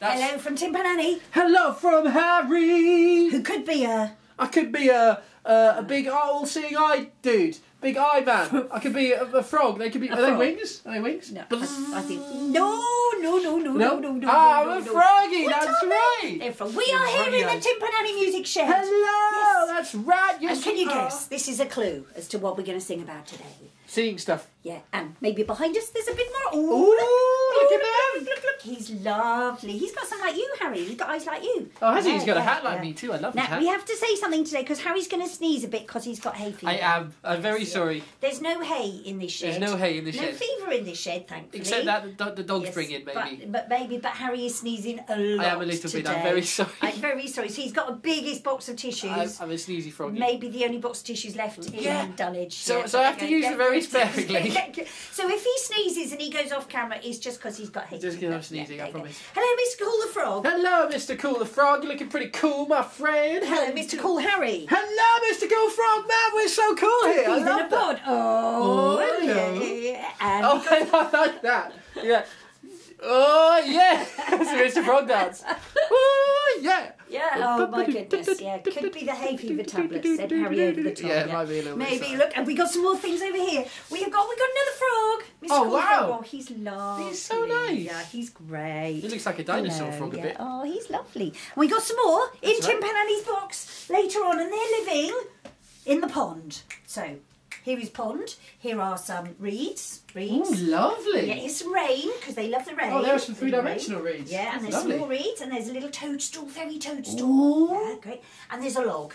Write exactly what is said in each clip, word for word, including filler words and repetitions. That's... Hello from Tin Pan Annie. Hello from Harry. Who could be a... I could be a a, a big all-seeing eye dude. Big eye man. I could be a, a frog. They could be... A are frog. They wings? Are they wings? No. I, I think... No, no, no, no, no, no, no. Ah, no, I'm no, a froggy. No. That's right. They're from... We are here in the Tin Pan Annie music shed. Hello. Yes. That's right. Yes, and can you are. guess? This is a clue as to what we're going to sing about today. Singing stuff. Yeah. And maybe behind us there's a bit more... Ooh. Ooh. Look at him. Look, look. He's lovely. He's got some like you, Harry. He's got eyes like you. Oh, has he? He's got yeah, a hat like yeah. me too. I love now, his hat. We have to say something today because Harry's going to sneeze a bit because he's got hay fever. I am. I'm very yes, sorry. There's no hay in this shed. There's no hay in this no shed. No fever in this shed, thankfully. Except that the, the dogs yes, bring in, maybe. But, but maybe, but Harry is sneezing a lot I am a little today. bit. I'm very sorry. I'm very sorry. So he's got the biggest box of tissues. I'm, I'm a sneezy froggy. Maybe the only box of tissues left yeah. in Dunwich. So, yeah, so I have to use them very sparingly. So if he sneezes and he goes off camera, it's just because he's got hay fever. Just because I'm sneezing, yeah, I promise. Hello, Mister Cool the Frog. Hello, Mister Cool the Frog. You're looking pretty cool, my friend. Hello, Hello Mister Cool Harry. Hello, Mister Cool Frog. Man, we're so cool here. He's I love in a pod. Oh, oh, hello. Yeah. And oh, I like that. Yeah. Oh, yeah. It's a Mister Frog dance. Oh, yeah. Yeah, oh my goodness, yeah. Could be the hay fever tablets, said Harry over the top. Yeah, it might be a little bit. Maybe, look, and we got some more things over here. We have got we got another frog. Mister Oh, wow. Oh, he's lovely. He's so nice. Yeah, he's great. He looks like a dinosaur frog a bit. Oh, he's lovely. And we got some more in Tin Pan Annie's box later on, and they're living in the pond. So, here is pond. Here are some reeds. Reeds. Ooh, lovely. Yeah, it's rain because they love the rain. Oh, there are some three-dimensional reeds. Yeah, and there's lovely. some more reeds, and there's a little toadstool, fairy toadstool. Yeah, great. And there's a log.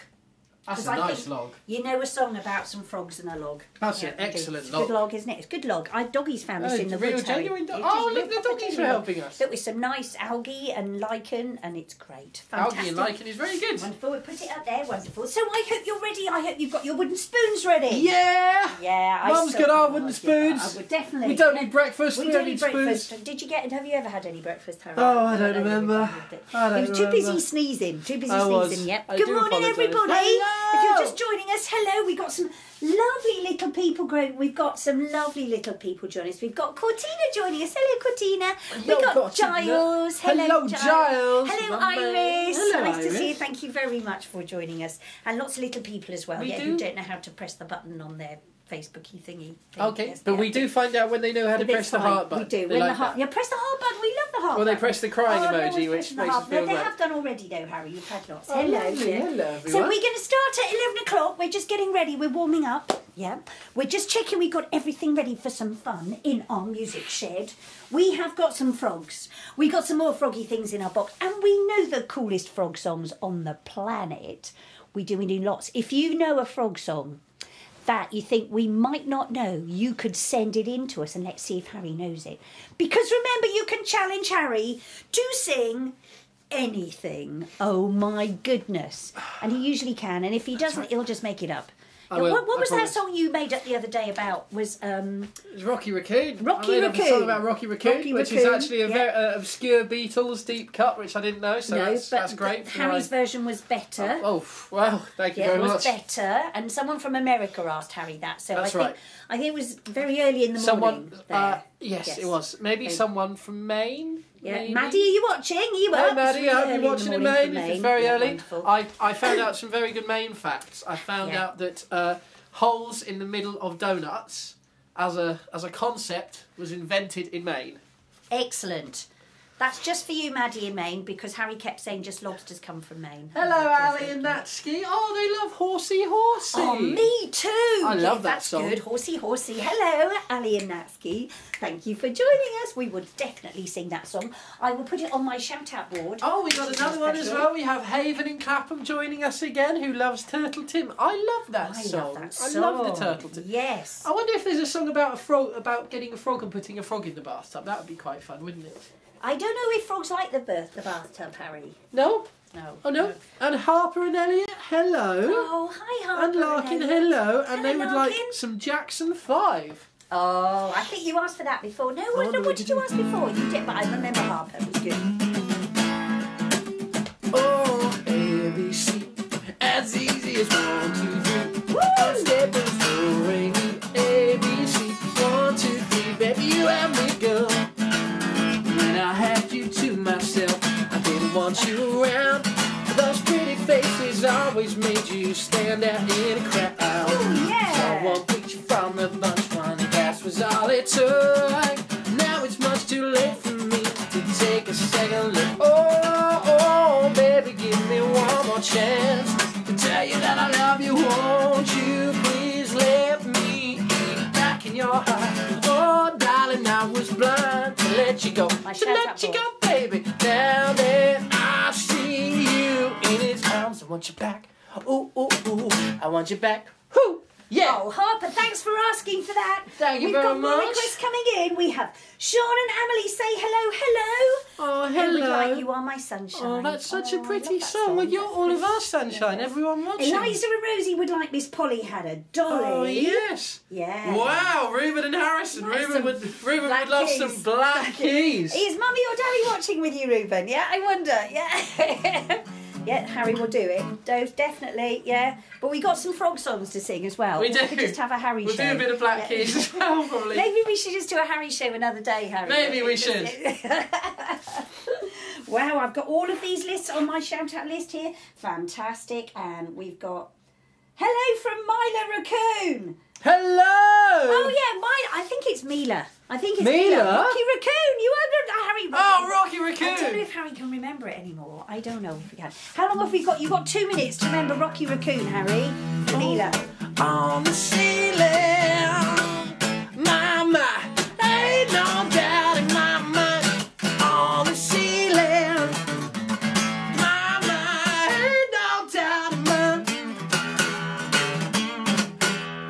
That's a I nice log. You know a song about some frogs and a log. That's yeah, an excellent log. It's a good log, isn't it? It's a good log. Our doggies found this oh, in the woods. Genuine do oh, look, the doggies were helping us. Look, with some nice algae and lichen, and it's great. Fantastic. Algae and lichen is very good. Wonderful. We'll put it up there. Wonderful. So I hope you're ready. I hope you've got your wooden spoons ready. Yeah. Yeah. Mum's got our wooden spoons. Would, definitely. We don't need breakfast. We, we don't need breakfast. Spoons. Did you get? Have you ever had any breakfast, Harry? Oh, I don't remember. I was too busy sneezing. Too busy sneezing. Yep. Good morning, everybody. If you're just joining us, hello. We've got some lovely little people growing. We've got some lovely little people joining us. We've got Cortina joining us. Hello, Cortina. Hello, We've got Cortina. Giles. Hello, hello Giles. Giles. Hello, Mama. Iris. Hello, nice Iris. to see you. Thank you very much for joining us. And lots of little people as well. We yeah, do. who don't know how to press the button on their Facebooky thingy. Thing. Okay, yes, but we do find out when they know how to press fine. the heart button. We do. When like the heart, yeah, press the heart button. We love the heart. Well, button. they press the crying oh, emoji, which the makes us feel no, They right. have done already, though, Harry. You've had lots. Oh, hello, yeah. hello. Everyone. So we're going to start at eleven o'clock. We're just getting ready. We're warming up. Yeah, we're just checking we got everything ready for some fun in our music shed. We have got some frogs. We got some more froggy things in our box, and we know the coolest frog songs on the planet. We do. We do lots. If you know a frog song that you think we might not know, you could send it in to us and let's see if Harry knows it. Because remember, you can challenge Harry to sing anything. Oh my goodness. And he usually can, and if he doesn't, he'll just make it up. Now, what what was that song you made up the other day about? Was um, it was Rocky Raccoon. Rocky I made up Raccoon. A song about Rocky Raccoon, Rocky which Raccoon, is actually a yeah. very uh, obscure Beatles deep cut, which I didn't know. So no, that's, but that's great. Harry's my... version was better. Oh, oh wow! Thank you yeah, very much. It was much. better, and someone from America asked Harry that. So that's I think right. I think it was very early in the someone, morning. Uh, yes, yes, it was. Maybe okay. someone from Maine. Yeah, Maybe. Maddie, are you watching? Are you up? Hey, Maddie, I hope you're watching in Maine. Maine. It's very yeah, early. Wonderful. I, I found out some very good Maine facts. I found yeah. out that uh, holes in the middle of donuts as a, as a concept was invented in Maine. Excellent. That's just for you, Maddie, in Maine, because Harry kept saying just lobsters come from Maine. Hello, Ali and Natski. Oh, they love Horsey Horsey. Oh, me too. I love yeah, that that's song. That's good. Horsey Horsey. Hello, Ali and Natski. Thank you for joining us. We would definitely sing that song. I will put it on my shout-out board. Oh, we got another one as well. We have Haven in Clapham joining us again, who loves Turtle Tim. I love that, I song. Love that song. I love the Turtle Tim. Yes. I wonder if there's a song about a frog, about getting a frog and putting a frog in the bathtub. That would be quite fun, wouldn't it? I don't know if frogs like the birth the bathtub, Harry. No. No. Oh no. no. And Harper and Elliot, hello. Oh, hi Harper. And Larkin, and hello. And hello, they would Larkin. like some Jackson Five. Oh, I think you asked for that before. No, oh, no, what did you ask before? You did, but I remember Harper. It was good. Oh, A B C, as easy as one, two, three. Woo! A step and so rainy. A B C, one, two, three. Baby, you and me, girl. I had you to myself. to stand out in a crowd. Ooh, yeah. Someone preaching from the bunch, one gasp was all it took. Now it's much too late for me to take a second look. Oh, oh, baby, give me one more chance to tell you that I love you. Won't you please let me be back in your heart? Oh, darling, I was blind to let you go, My to let you go, baby. Now that I see you in his arms, I want you back. Ooh, ooh, ooh, I want you back. Whoo! Yeah. Oh, Harper, thanks for asking for that. Thank you We've very much. We've got more requests coming in. We have Sean and Emily say hello, hello. Oh, hello. I would like you are my sunshine. Oh, that's such oh, a pretty song. song. Well, you're that's all of our sunshine. Yes. Everyone watching. Eliza and Rosie would like Miss Polly had a dolly. Oh, yes. Yeah. Wow, Reuben and Harrison. Like Reuben would Reuben would love keys. some Black Keys. Is Mummy or Daddy watching with you, Reuben? Yeah, I wonder. Yeah. Yeah, Harry will do it. Those definitely, yeah. But we got some frog songs to sing as well. We do. We could just have a Harry we'll show. We'll do a bit of Black yeah. Keys as well, probably. Maybe we should just do a Harry show another day, Harry. Maybe we should. Wow, I've got all of these lists on my shout-out list here. Fantastic. And we've got... Hello from Mila Raccoon. Hello! Oh, yeah, Mila. I think it's Mila. I think it's Mila. Mila. Rocky Raccoon. You remember Harry? Oh, Rocky Raccoon. I don't know if Harry can remember it anymore. I don't know if he can. How long have we got? You've got two minutes to remember Rocky Raccoon, Harry. Oh. Mila. On the ceiling, mama, ain't no doubt in my mind. On the ceiling, mama, ain't no doubt in my mind.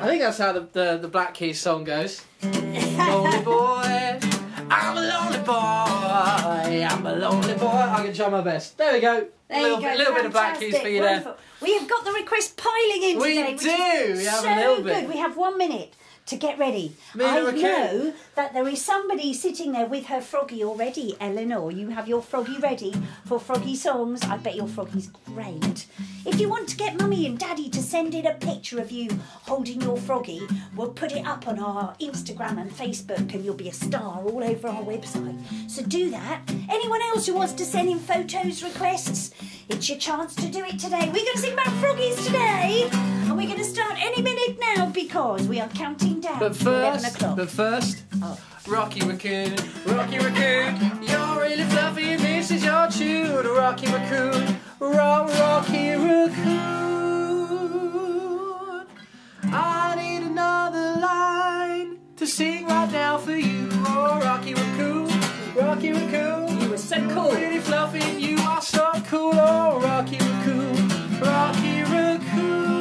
I think that's how the, the, the Black Keys song goes. Lonely boy, I'm a lonely boy, I'm a lonely boy. I can try my best. There we go. There little, you go. Little bit of Black Keys for you there. We have got the request piling in we today. We do. Which we have so a little bit. Good. We have one minute to get ready. Mila I Raccoon. know that there is somebody sitting there with her froggy already, Eleanor. You have your froggy ready for froggy songs. I bet your froggy's great. If you want to get Mummy and Daddy to send in a picture of you holding your froggy, we'll put it up on our Instagram and Facebook and you'll be a star all over our website. So do that. Anyone else who wants to send in photos, requests, it's your chance to do it today. We're going to sing about froggies today and we're going to start any minute now because we are counting down. But first, but first, oh. Rocky Raccoon, Rocky Raccoon, you're really fluffy and this is your tune. Rocky Raccoon, ro Rocky Raccoon. I need another line to sing right now for you. Oh, Rocky Raccoon, Rocky Raccoon, you are so cool. You're really fluffy and you are so cool. Oh, Rocky Raccoon, Rocky Raccoon.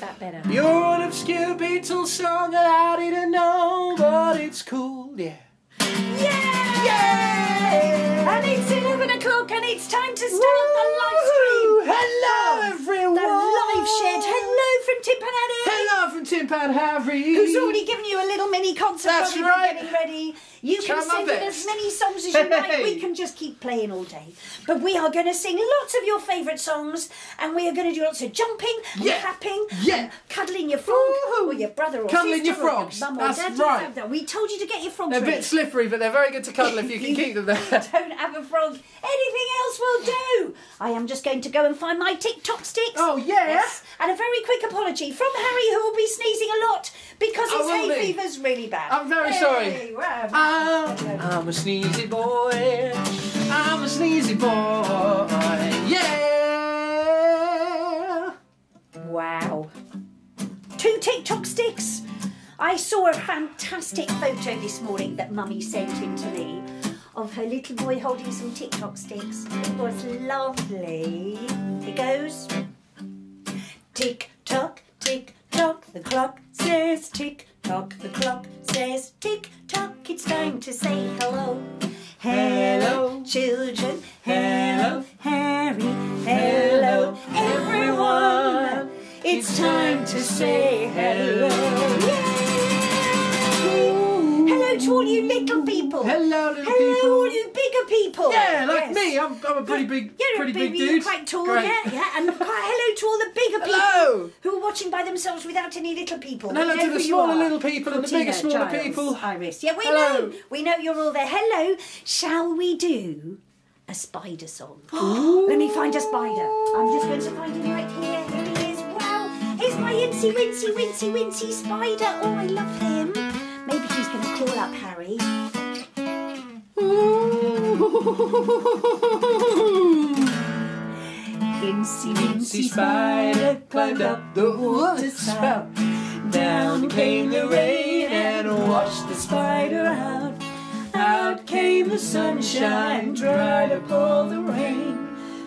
That better. You're an obscure Beatles song that I didn't know, but it's cool, yeah. Yeah! Yeah! And it's eleven o'clock and it's time to start the live stream. Hello, everyone! The live shed. Hello from Tin Pan Annie. Hello from Tin Pan Harry. Who's already given you a little mini concert. That's right. Getting ready. You Try can sing as many songs as you like. We can just keep playing all day. But we are going to sing lots of your favourite songs and we are going to do lots of jumping, yeah. clapping, yeah. cuddling your frog Ooh. or your brother or cuddling sister your frogs. Or your mum That's or dad right. Or we told you to get your frogs They're ready. A bit slippery, but they're very good to cuddle if you can keep them there. Don't have a frog. Anything else will do. I am just going to go and find my TikTok sticks. Oh, yeah. Yes. And a very quick apology from Harry, who will be sneezing a lot because his hay be. fever's really bad. I'm very hey, sorry. Wow. Um, I'm a sneezy boy, I'm a sneezy boy, yeah! Wow. Two TikTok sticks. I saw a fantastic photo this morning that Mummy sent in to me of her little boy holding some TikTok sticks. It was lovely. It goes, tick-tock, tick-tock, the clock says tick-tock. The clock says tick-tock, it's time to say hello. Hello, children. Hello, Harry. Hello, everyone. It's time to say hello. Yay! Hello to all you little people. Hello, little hello, people. Hello, all you bigger people. Yeah, like yes. me. I'm, I'm a pretty big, you're pretty a big, big dude. You're quite tall, Great. yeah, yeah. And quite hello to all the bigger people. Hello. Who are watching by themselves without any little people. And hello to the smaller little people Cortina, and the bigger smaller Giles, people. Iris. Yeah, we hello. know. We know you're all there. Hello. Shall we do a spider song? Let me find a spider. I'm just going to find him right here. Here he is. It's my incy wincy wincy wincy spider. Oh, I love him. Maybe she's going to crawl up Harry. Incy wincy spider climbed up the water spout. Down came the rain and washed the spider out. Out came the sunshine, dried up all the rain.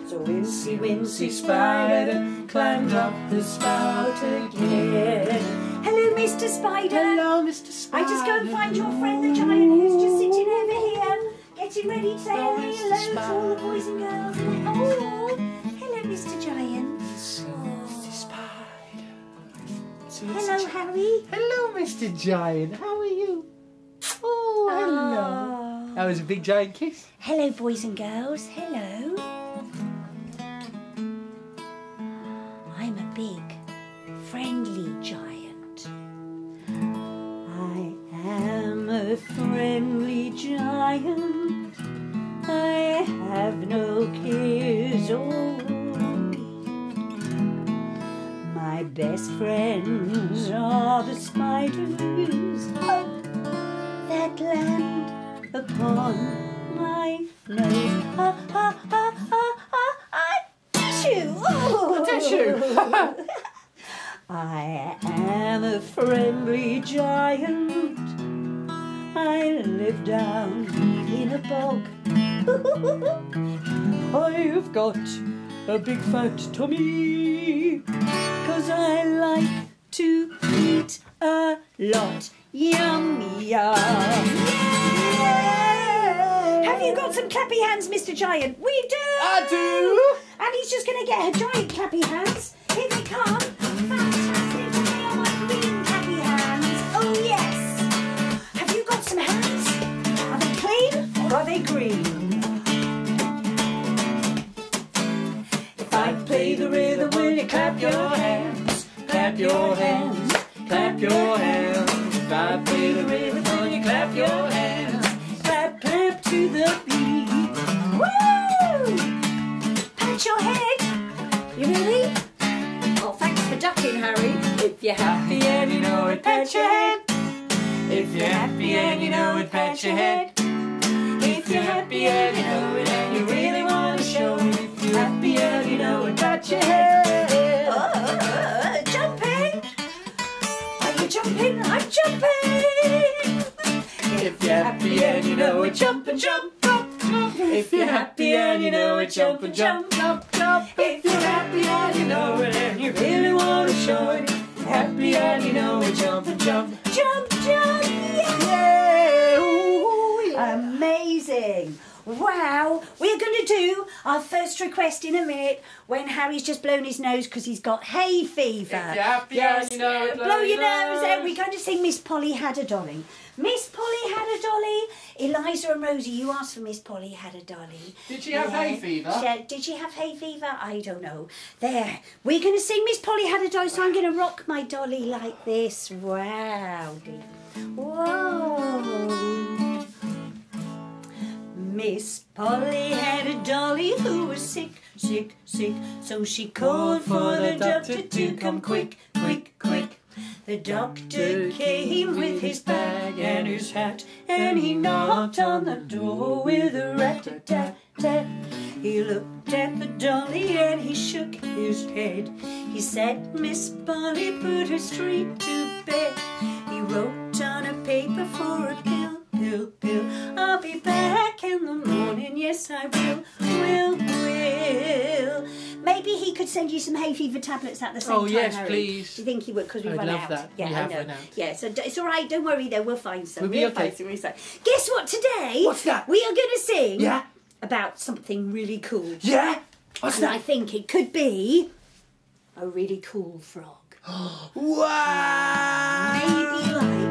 So wincy, wincy spider climbed up the spout again. Hello, Mister Spider. Hello, Mister Spider. I just go and find your friend the giant who's just sitting over here, getting ready to say hello to all the boys and girls. Oh, hello, Mister Giant. Mister Spider. Hello, Harry. Hello, Mister Giant. How are you? Oh, hello. Oh. That was a big giant kiss. Hello, boys and girls. Hello. I'm a big, friendly giant. I am a friendly giant. I have no cares or me. My best friends are the spiders that land upon my nose. Ah, ah, ah, ah, ah, ah, tissue! Oh. Tissue! I am a friendly giant. I live down in a bog. I've got a big fat tummy, 'cause I like to eat a lot. Yum, yum. Yeah. Have you got some clappy hands, Mister Giant? We do! I do! And he's just going to get her giant clappy hands. Here they come. Fantastic. They are my green clappy hands. Oh, yes. Have you got some hands? Are they clean or are they green? If I play the rhythm, will you clap your hands? Clap your hands. Clap your hands. If I play the rhythm, will you clap your hands? Clap, clap to the beat. Woo! Pat your head. You ready? Oh, thanks for ducking, Harry. If you're happy and you know it, pat your head. If you're happy and you know it, pat your head. If you're happy and you know it, and you really want to show it. If you're happy and you know it, pat your head. Oh, uh, jumping. Are you jumping? I'm jumping! If you're happy and you know it, jump and jump, jump, jump. If you're happy and you know it, jump and jump, jump, jump. If you're happy and you know it, and you really want to show it, happy and you know it, jump and jump, jump, jump. Yeah! Ooh, yeah. Amazing! Wow, we're going to do our first request in a minute when Harry's just blown his nose because he's got hay fever. If you're happy, yes, you know it, blow, blow your nose. nose. And we're going to sing Miss Polly Had a Dolly. Miss Polly Had a Dolly. Eliza and Rosie, you asked for Miss Polly Had a Dolly. Did she have yeah. hay fever? She, did she have hay fever? I don't know. There, we're going to sing Miss Polly Had a Dolly, so I'm going to rock my dolly like this. Wow. Whoa. Miss Polly had a dolly who was sick, sick, sick. So she called for the doctor to come quick, quick, quick. The doctor came with his bag and his hat, and he knocked on the door with a rat-a-tat-tat. He looked at the dolly and he shook his head. He said, Miss Polly, put her straight to bed. He wrote on a paper for a pill, pill, pill. I'll be back in the morning, yes I will, will, will. Maybe he could send you some hay fever tablets at the same oh, time, yes, Harry. please. Do you think he would? Because we've run out. That. Yeah, we I have know. Run out. Yeah, so it's all right. Don't worry, though. We'll find some. We'll, we'll be okay. Find some. Guess what? Today, what's that? We are going to sing. Yeah. About something really cool. Yeah. What's and that? I think it could be a really cool frog. Wow. Maybe like.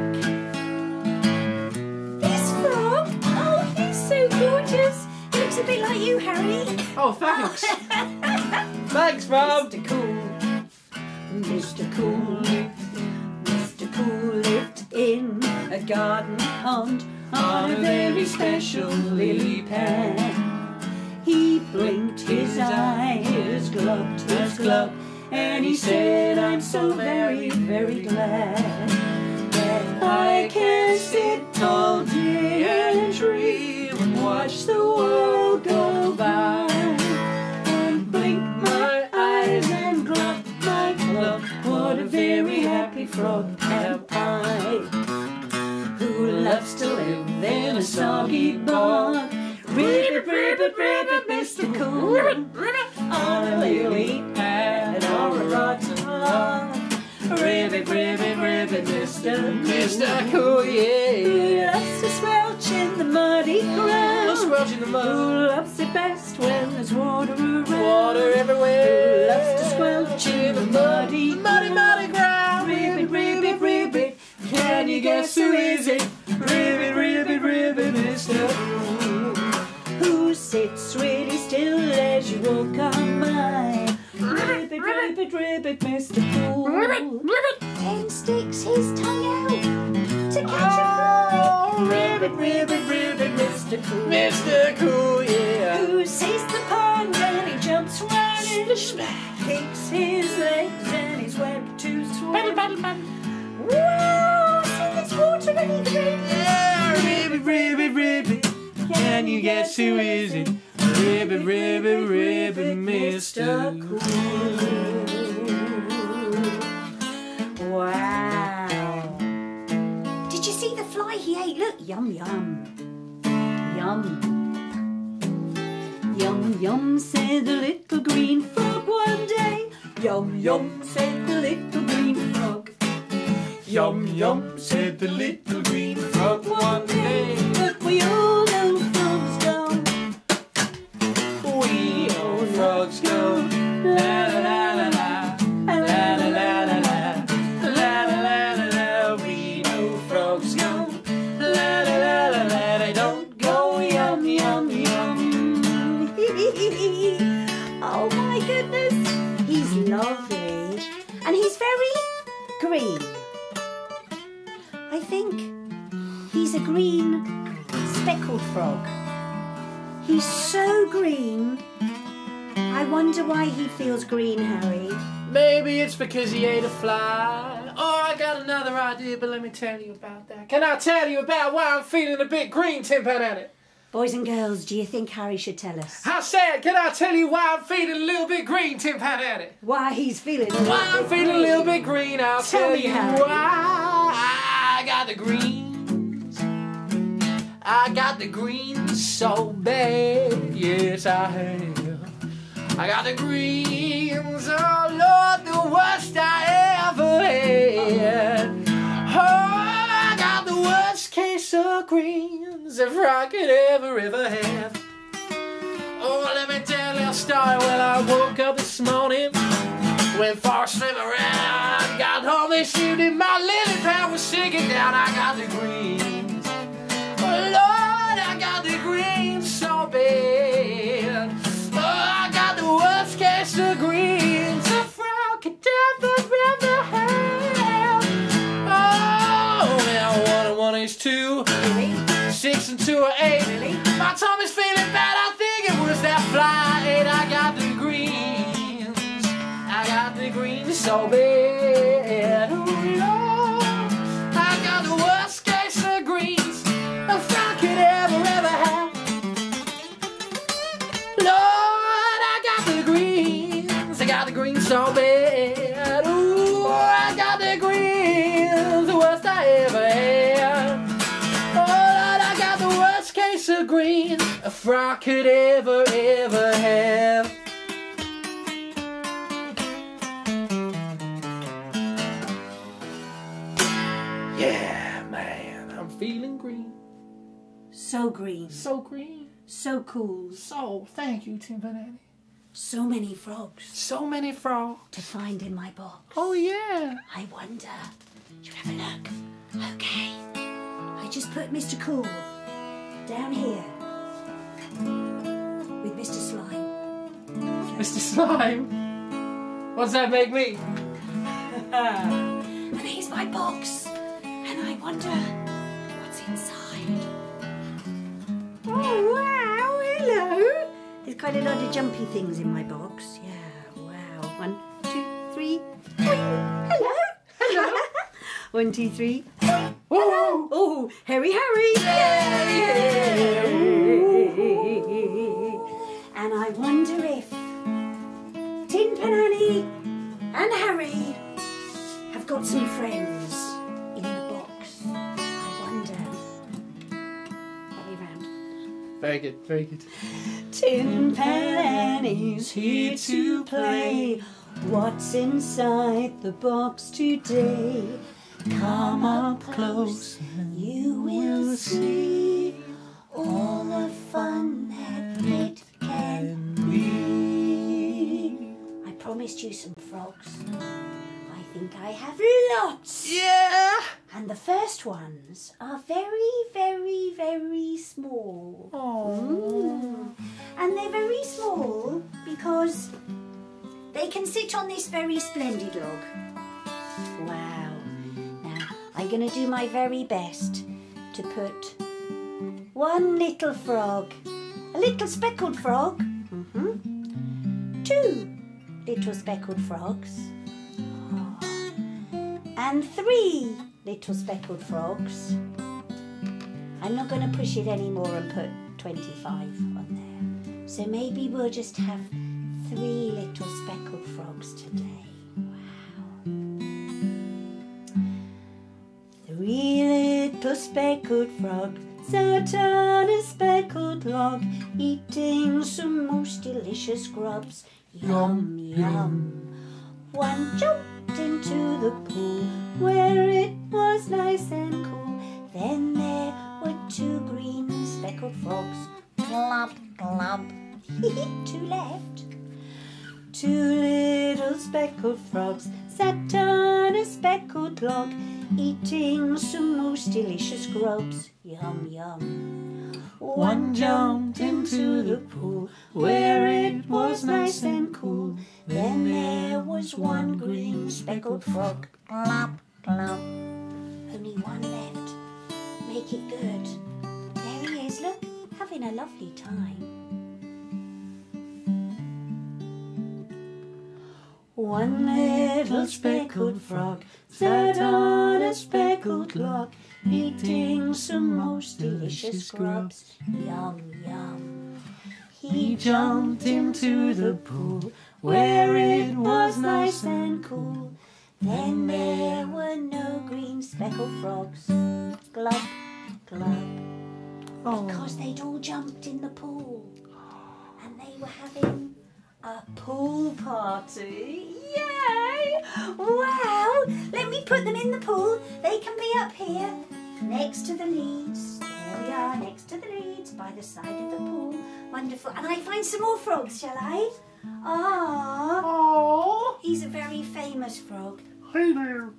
So gorgeous! He looks a bit like you, Harry. Oh, thanks. Thanks, Rob. Mister Cool, Mister Cool lived, Mister Cool lived in a garden pond on a very special lily pad. He blinked his eye, his glub, his glub, and he said, I'm so very, very glad that I can sit all day and dream and watch the world go by and blink my eyes and glug my glug. What a very happy frog am I, who loves to live in a soggy bog. Ribbit, ribbit, ribbit, Mister Cool, ribbit, ribbit, on a lily pad or a rotten log. Ribbit, ribbit, ribbit, Mister Mister Cool, yeah. Who loves to squelch in the muddy ground? Loves to squelch in the mud. Who loves it best when there's water around? Water everywhere. Who loves to squelch in the muddy, muddy, muddy ground? Ribbit, ribbit, ribbit, can you guess who is it? Ribbit, ribbit, ribbit, Mister Cool, who sits really still as you walk on by. Ribbit, ribbit, ribbit, Mister Pooh, ribbit, ribbit, and sticks his tongue out to catch a fly. Ribbit, ribbit, ribbit, Mister Pooh, Mister Pooh, yeah. Who sees the pond and he jumps right in, kicks his legs and he's wet to swim. Battle, battle, battle. Whoa, see this water running through. Yeah, ribbit, ribbit, ribbit. Can you guess who is it? Ribbit, ribbit, ribbit, Mister Cool. Wow. Did you see the fly he ate? Look, yum, yum. Yum. Yum, yum, said the little green frog one day. Yum, yum, said the little green frog. Yum, yum, said the little green frog one day. Look, we all know frogs go. We all frogs go. La la la la la. La la la la la. La la la la la. We know frogs go. La la la la la. They don't go. Yum, yum, yum. Oh my goodness. He's lovely. And he's very green. I think he's a green speckled frog. He's so green. I wonder why he feels green, Harry. Maybe it's because he ate a fly. Oh, I got another idea, but let me tell you about that. Can I tell you about why I'm feeling a bit green, Tin Pan Annie? Boys and girls, do you think Harry should tell us? I said, can I tell you why I'm feeling a little bit green, Tin Pan Annie? Why he's feeling a little why bit I'm feeling green. A little bit green, I'll tell, tell you Harry. Why. I got the greens, I got the greens so bad, yes I have. I got the greens, oh Lord, the worst I ever had. Oh, I got the worst case of greens if I could ever, ever have. Oh, let me tell you a story. Well, I woke up this morning, went for a swim around, got home this evening, my lily pad was sinking down. I got the greens, oh Lord, I got the greens so bad. Oh, I got the worst case of greens a frog could ever, ever have. Oh, now one and one is two, six and two are eight. My tummy's feeling bad, I think it was that fly. And I got the greens, I got the greens so bad, oh Lord, I got the worst case of greens a frog could ever, ever have. Lord, I got the greens, I got the greens so bad, ooh, I got the greens, the worst I ever had. Oh Lord, I got the worst case of greens a frog could ever, ever have. Yeah, man, I'm feeling green. So green. So green. So cool. So, thank you, Tin Pan Annie. So many frogs. So many frogs. To find in my box. Oh, yeah. I wonder. Should we have a look? Okay. I just put Mister Cool down here with Mister Slime. Mister Slime? What's that make me? And here's my box. And I wonder what's inside. Oh, wow, hello. There's quite a lot of jumpy things in my box. Yeah, wow. One, two, One, two, three. Oh, oh, Harry, Harry. Yay. And I wonder if Tin Pan Annie and Harry have got some friends in the box. I wonder. All the way round. Very good, very good. Tin Pan Annie's here to play. What's inside the box today? Come up close, you will see all the fun that it can be. I promised you some frogs. I think I have lots. Yeah! And the first ones are very, very, very small. Aww. And they're very small because they can sit on this very splendid log. Wow. Now, I'm going to do my very best to put one little frog, a little speckled frog, mm-hmm. two little speckled frogs, and three little speckled frogs. I'm not going to push it anymore and put twenty-five on there. So maybe we'll just have three little speckled frogs today. Wow. Three little speckled frogs sat on a speckled log, eating some most delicious grubs. Yum, yum. One jumped into the pool where it was nice and cool. Then there were two green speckled frogs. Glub, glub. Two left. Two little speckled frogs sat on a speckled log, eating some most delicious grubs. Yum, yum. One jumped into the pool where it was nice and cool. Then there was one green speckled frog. Glop, glop. Only one left. Make it good. There he is, look, having a lovely time. One little speckled frog sat on a speckled log, eating some most delicious grubs. Yum, yum. He jumped into the pool where it was nice and cool. Then there were no green speckled frogs. Glub, glub. Oh. Because they'd all jumped in the pool and they were having a pool party. Yay! Wow! Let me put them in the pool. They can be up here next to the leads. There we are, next to the leads, by the side of the pool. Wonderful. And I find some more frogs, shall I? Ah. He's a very famous frog. Hi there.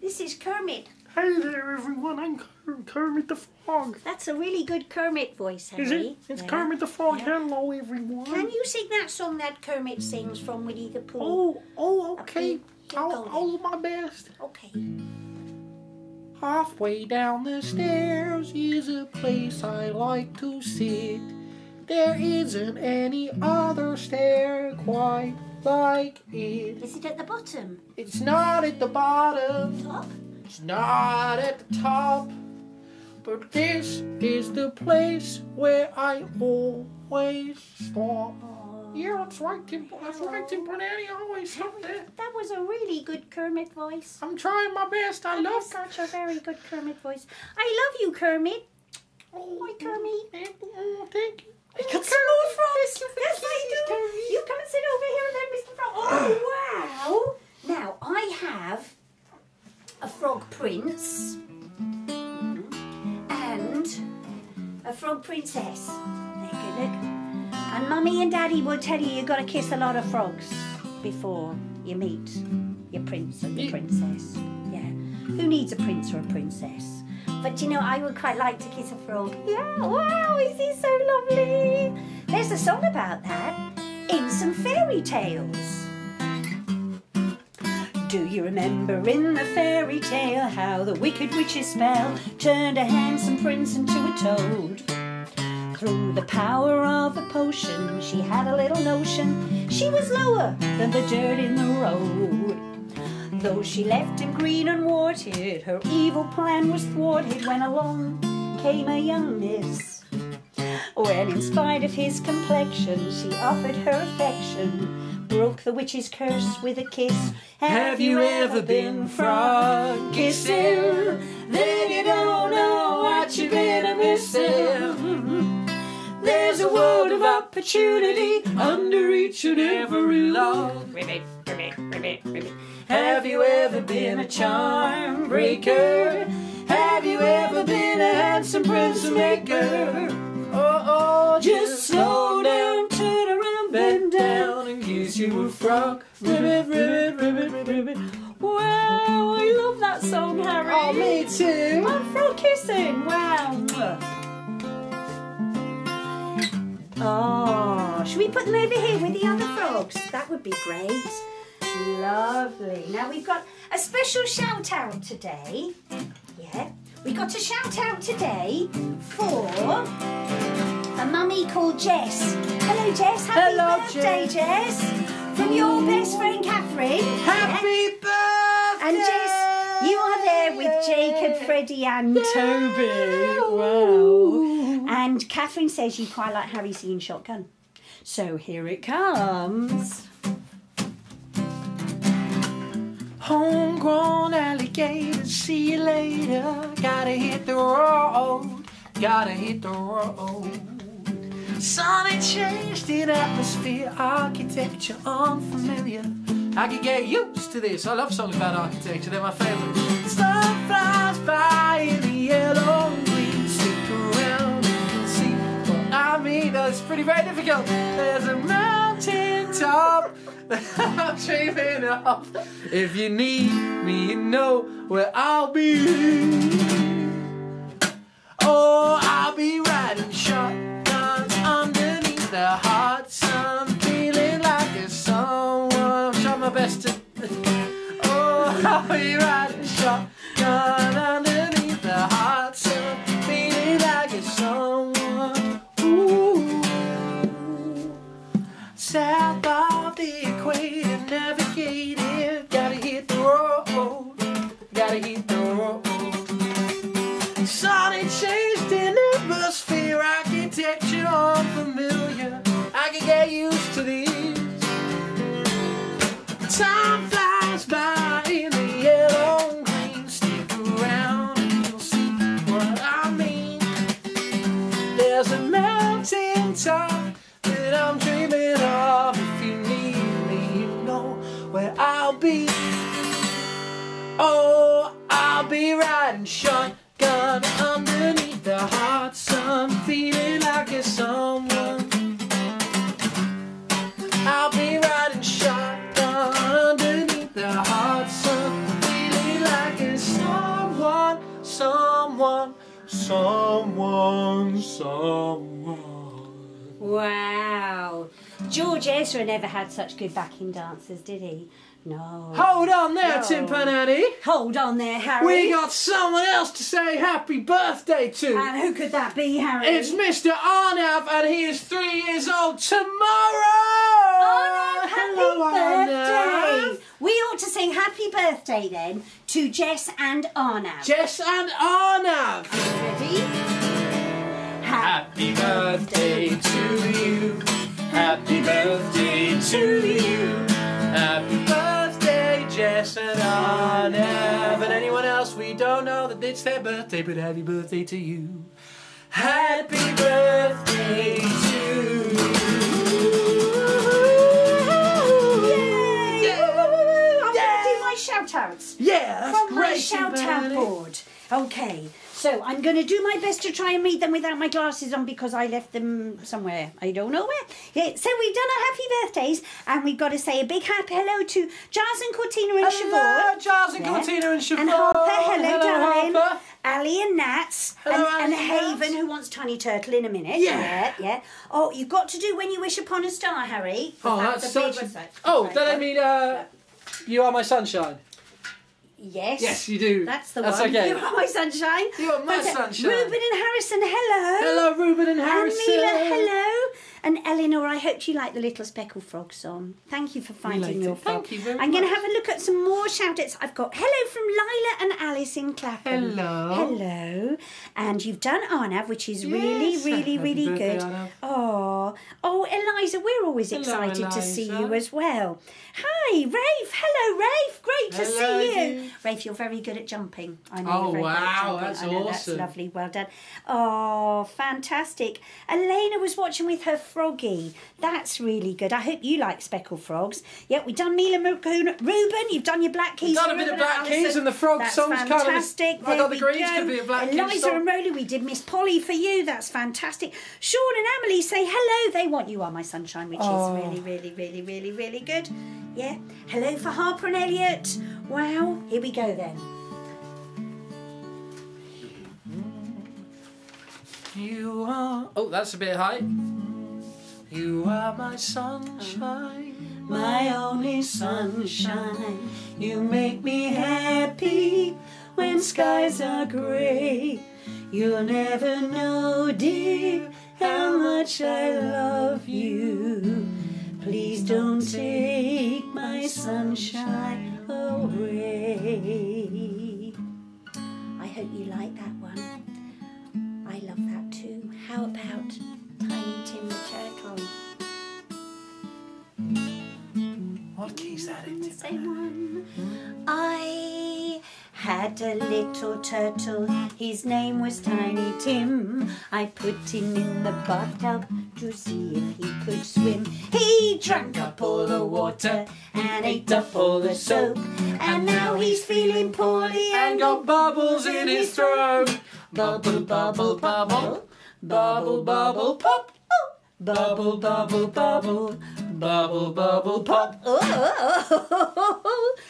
This is Kermit. Hi there, everyone. I'm Kerm Kermit the Frog. That's a really good Kermit voice, Harry. Is it? It's yeah. Kermit the Frog. Yeah. Hello, everyone. Can you sing that song that Kermit sings from Winnie the Pooh? Oh, oh, okay. I'll, I'll do my best. Okay. Halfway down the stairs is a place I like to sit. There isn't any other stair quite like it. Is it at the bottom? It's not at the bottom. Top? It's not at the top, but this is the place where I always stop. Aww. Yeah, that's right, Tim. That's right, Tim Pan Annie. I always stop there. That was a really good Kermit voice. I'm trying my best. I that love such a very good Kermit voice. I love you, Kermit. Oh, hi, Kermit. Oh, thank you. I got some more frogs. Yes, I do. You come and sit over here, and then Mister Frog. Oh, wow. Now I have a frog prince and a frog princess. There you go, look. And Mummy and Daddy will tell you you've got to kiss a lot of frogs before you meet your prince and your princess. Yeah. Who needs a prince or a princess? But you know, I would quite like to kiss a frog. Yeah, wow, is he so lovely? There's a song about that in some fairy tales. Do you remember in the fairy tale how the wicked witch's spell turned a handsome prince into a toad? Through the power of a potion, she had a little notion she was lower than the dirt in the road. Though she left him green and warted, her evil plan was thwarted when along came a young miss. When in spite of his complexion, she offered her affection, broke the witch's curse with a kiss. Have, Have you ever been frog kissing? Then you don't know what you've been a missing. There's a world of opportunity under each and every log. Ribbit, ribbit, ribbit, ribbit. Have you ever been a charm breaker? Have you ever been a handsome prince maker? Oh, oh, just slow down, turn around, bend down, and kiss you a frog. Ribbit, ribbit, ribbit, ribbit. Wow, I love that song, Harry. Oh, me too. I'm frog kissing. Wow. Oh, should we put them over here with the other frogs? That would be great. Lovely. Now we've got a special shout out today. Yeah, we got a shout out today for a mummy called Jess. Hello, Jess. Happy Hello, birthday, Jess. Jess. From your best friend, Catherine. Happy birthday. And Jess, you are there with Jacob, Freddie, and Toby. Wow. And Catherine says you quite like Harry singing Shotgun. So here it comes. Homegrown alligator, see you later. Gotta hit the road, gotta hit the road. Sunny changed in atmosphere, architecture unfamiliar. I could get used to this. I love songs about architecture, they're my favourite. Sun flies by in the yellow green, stick around. I mean, that's pretty very difficult. There's a mountain top that I'm dreaming of. If you need me, you know where I'll be. Oh, I'll be riding shotguns underneath the hot sun, feeling like a someone. I'll try my best to. Oh, I'll be riding shotgun underneath the hot sun, feeling like a someone. South of the equator, navigated, gotta hit the road, gotta hit the road. Sunny changed in atmosphere, architecture unfamiliar, I can get used to these. Time flies by in the yellow and green, stick around and you'll see what I mean. There's a mountain top that I'm dreaming of. If you need me, you know where I'll be. Oh, I'll be riding shotgun underneath the hot sun, feeling like it's someone. I'll be riding shotgun underneath the hot sun, feeling like it's someone, someone, someone, someone. Wow. George Ezra never had such good backing dancers, did he? No. Hold on there, no. Tin Pan Annie. Hold on there, Harry. We got someone else to say happy birthday to. And who could that be, Harry? It's Mister Arnav, and he is three years old tomorrow. Arnav, happy Hello, birthday. Arnav. We ought to sing happy birthday, then, to Jess and Arnav. Jess and Arnav. Ready? Happy birthday to you. Happy birthday to you. Happy birthday, Jess and Arnav. And anyone else we don't know that it's their birthday, but happy birthday to you. Happy birthday to you. Yay! Yay! I'm going to do my shout-outs. Yeah, that's From great, my shout-out board. Okay. So I'm going to do my best to try and read them without my glasses on because I left them somewhere. I don't know where. Yeah, so we've done our happy birthdays and we've got to say a big happy hello to Jars and Cortina and hello, Siobhan. Hello, Jars and yeah. Cortina and Siobhan. And Harper, hello, hello darling. Harper. Ali and Nats. Hello, and, and Haven, who wants Tiny Turtle in a minute. Yeah. yeah. Yeah. Oh, you've got to do When You Wish Upon a Star, Harry. Oh, that's, that's such... A big a... Oh, does that mean uh, You Are My Sunshine? Yes. Yes, you do. That's the That's one. Okay. You are my sunshine. You are my but, sunshine. Reuben and Harrison, hello. Hello, Reuben and Harrison. And Mila, hello. And Eleanor, I hope you like the Little Speckled Frog song. Thank you for finding your frog. Thank you very much. I'm going to have a look at some more shout-outs. I've got hello from Lila and Alice in Clapham. Hello. Hello. And you've done Arnav, which is yes. really, really, really good. Arnav. Oh. Oh, Eliza, we're always hello, excited Eliza. to see you as well. Hi, Rafe. Hello, Rafe. Great hello, to see you. you. Rafe, you're very good at jumping. I know oh, you're very wow. good at jumping. That's I know, awesome. That's lovely. Well done. Oh, fantastic. Elena was watching with her froggy. That's really good. I hope you like speckled frogs. Yep, we've done Mila Raccoon. Reuben, you've done your Black Keys. We've done a bit Reuben of Black Keys and, and the frog that's songs. Fantastic. Kind of, I got the Greens could be a Black Keys. Eliza song. and Roly, we did Miss Polly for you. That's fantastic. Sean and Emily say hello. They want You Are My Sunshine, which oh. is really, really, really, really, really good. Yeah. Hello for Harper and Elliot. Wow. Here we go then. You are... Oh, that's a bit high. You are my sunshine, my only sunshine. You make me happy when skies are grey. You'll never know, dear, how much I love you. Please don't take my sunshine away. I hope you like that one. I love that too. How about Tiny Tim the Turtle? What key's that in? Same one. I had a little turtle. His name was Tiny Tim. I put him in the bathtub to see if he could swim. He drank up all the water and ate up all the soap. And now he's feeling poorly and got bubbles in his throat. Bubble, bubble, bubble, bubble, bubble, pop. Bubble, bubble, bubble, bubble, bubble, pop. Oh,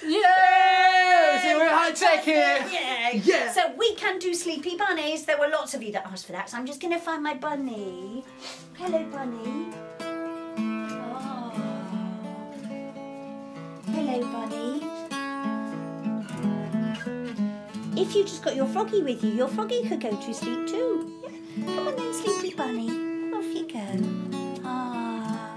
yeah! So we're high tech here. Yeah, yeah. So we can do sleepy bunnies. There were lots of you that asked for that, so I'm just going to find my bunny. Hello, bunny. Oh. Hello, bunny. If you just got your froggy with you, your froggy could go to sleep too. Yeah. Come on then, sleepy bunny. Off you go. Ah.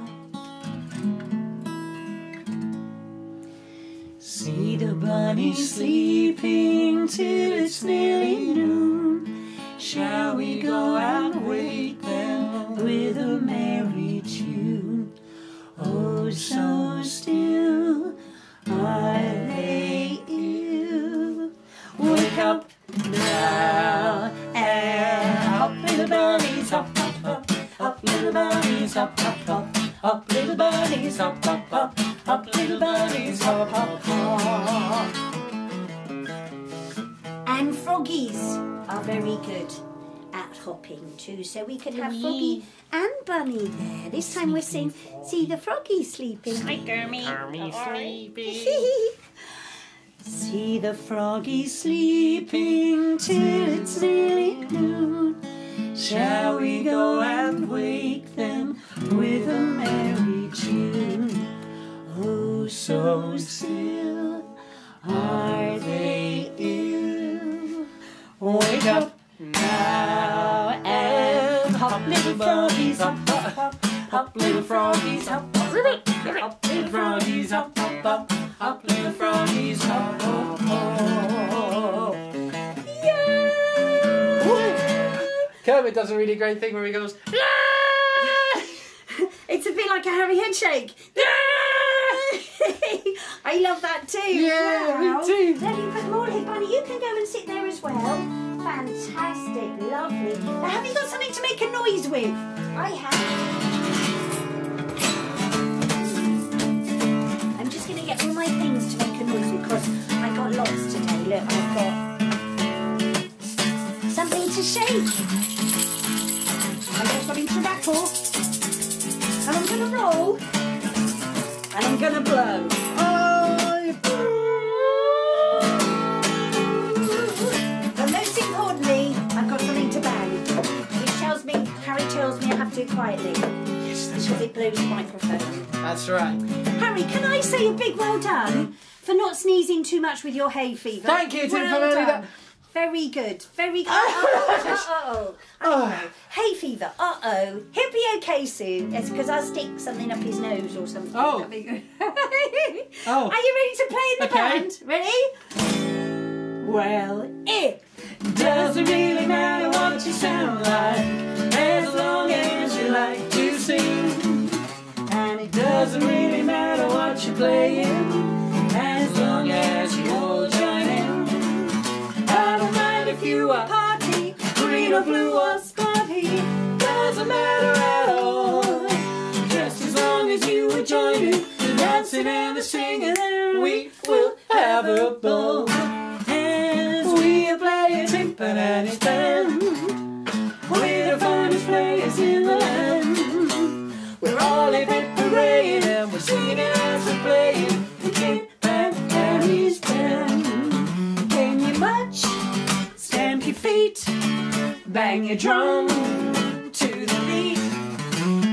See the bunny sleeping till it's nearly noon. Shall we go out and wake them with a merry tune? Oh, so still are they ill. Wake up now and hop, little bunnies, hop, hop, hop, hop, little bunnies, hop, hop, hop, hop, little bunnies, hop, hop, hop, hop, little bunnies, hop, hop, hop. And froggies are very good at hopping too, so we could have Froggy and Bunny there. This time we're seeing see the froggy sleeping. Hi, Kermit. Kermit sleeping. See the froggy sleeping till it's nearly noon. Shall we go and wake them with a merry tune? Oh, so still are they ill. Wake up now and hop, little froggies, hop, hop, hop, hop, little froggies, hop, hop, hop, little froggies, hop, hop, hop. Up little froggies, hop, hop, hop. Yeah! Kermit does a really great thing where he goes, yeah! It's a bit like a Harry head shake. Yeah! I love that too. Yeah, wow. Me too. There you put more here, bunny. You can go and sit there as well. Fantastic, lovely. Now, have you got something to make a noise with? I have. I'm going to get all my things to make a noise because I got lots today. Look, I've got something to shake. I've got something to rattle. And I'm going to roll. And I'm going to blow. Oh. But most importantly, I've got something to bang. Which tells me, Harry tells me I have to do it quietly. Because it blows the microphone. That's right. Harry, can I say a big well done for not sneezing too much with your hay fever? Thank you, Tim, for that. Very good. Very good. Uh-oh. Uh-oh. Hay fever. Uh-oh. He'll be okay soon. It's because I'll stick something up his nose or something. Oh. That'd be good. Oh. Are you ready to play in the okay. band? Ready? Well, it doesn't really matter what you sound like, as long as you like to sing. And it doesn't really matter what you're playing, as long as you all join in. I don't mind if you are party, green or blue or spotty, doesn't matter at all. Just as long as you are joining, the dancing and the singing, we will have a ball. As we are playing Tin Pan Annie's band, we're the finest players in the land. We're all in it parading and we're singing as we're playing the Tin Pan Annie's band. Can you march? Stamp your feet, bang your drum to the beat.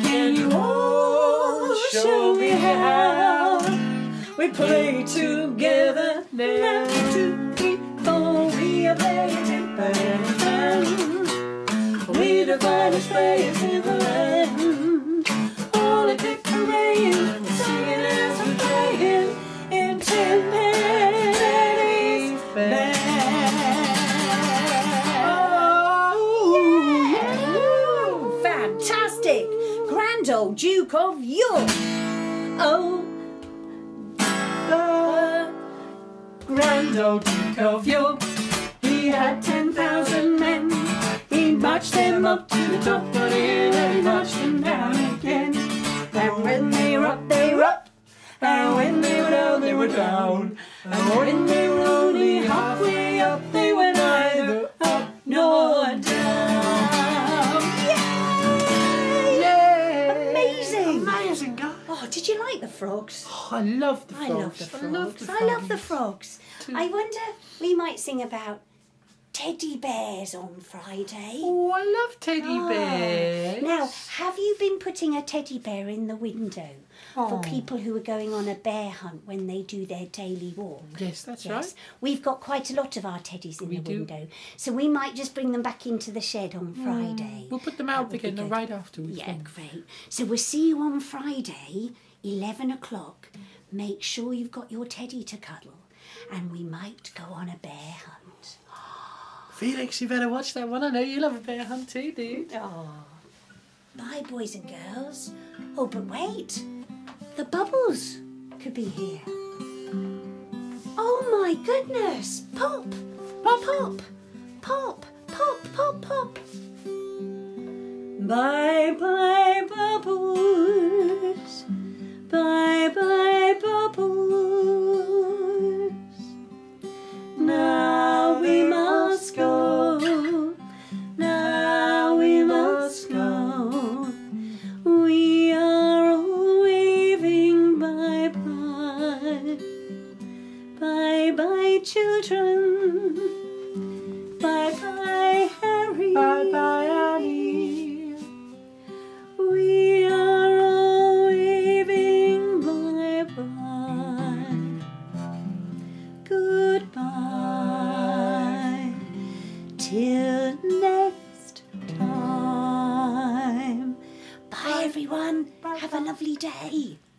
Can you all show me how we play together now? One, two, three, four, we are playing Tin Pan Annie's band. We're the finest players in the land. All a bit parading and we're singing as we're playing in Tin Pan Annie's band. Old Duke of York. Oh, the grand old Duke of York. He had ten thousand men. He marched them up to the top, but here he marched them down again. And when they were up, they were up. And when they were down, they were down. And when they were only halfway up, they went either up nor down. Oh, did you like the frogs? Oh, I love the frogs. I love the frogs. I love the frogs. I wonder, we might sing about teddy bears on Friday. Oh, I love teddy oh. bears. Now, have you been putting a teddy bear in the window oh. for people who are going on a bear hunt when they do their daily walk? Yes, that's yes. right. We've got quite a lot of our teddies in we the do. window, so we might just bring them back into the shed on Friday. Mm. We'll put them out again right afterwards. Yeah, then. Great. So we'll see you on Friday, eleven o'clock. Make sure you've got your teddy to cuddle, and we might go on a bear hunt. Felix, you better watch that one. I know you love a bear hunt too, dude. Oh. Bye, boys and girls. Oh, but wait. The bubbles could be here. Oh, my goodness. Pop. Pop, pop. Pop, pop, pop, pop. Bye-bye, bubbles. Bye-bye, bubbles. Now we must go, now we must go, we are all waving bye-bye, bye-bye children, bye-bye Harry, bye-bye Annie, we are all waving bye-bye, goodbye. Till next time. Bye everyone. Bye. Have a lovely day.